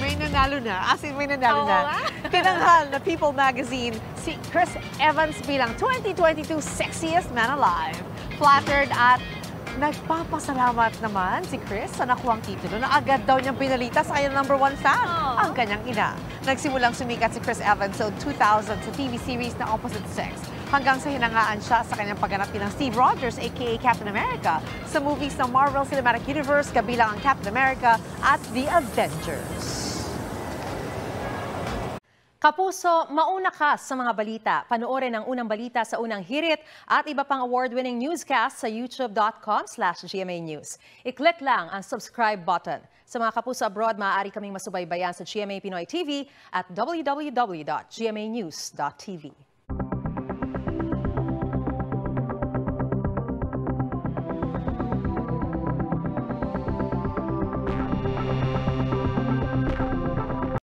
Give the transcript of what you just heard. May nanalo na. As in, may nanalo na. Tinanghal na People Magazine si Chris Evans bilang 2022 Sexiest Man Alive. Flattered at nagpapasalamat naman si Chris sa nakuhang titulo na agad daw niyang pinalita sa kanyang #1 fan, ang kanyang ina. Nagsimulang sumikat si Chris Evans noong 2000 sa TV series na Opposite Sex, hanggang sa hinangaan siya sa kanyang pagganap bilang Steve Rogers aka Captain America sa movies ng Marvel Cinematic Universe kabilang ang Captain America at The Avengers. Kapuso, mauna ka sa mga balita. Panoorin ang unang balita sa Unang Hirit at iba pang award-winning newscast sa youtube.com/GMA News. I-click lang ang subscribe button. Sa mga kapuso abroad, maaari kaming masubaybayan sa GMA Pinoy TV at www.gmanews.tv.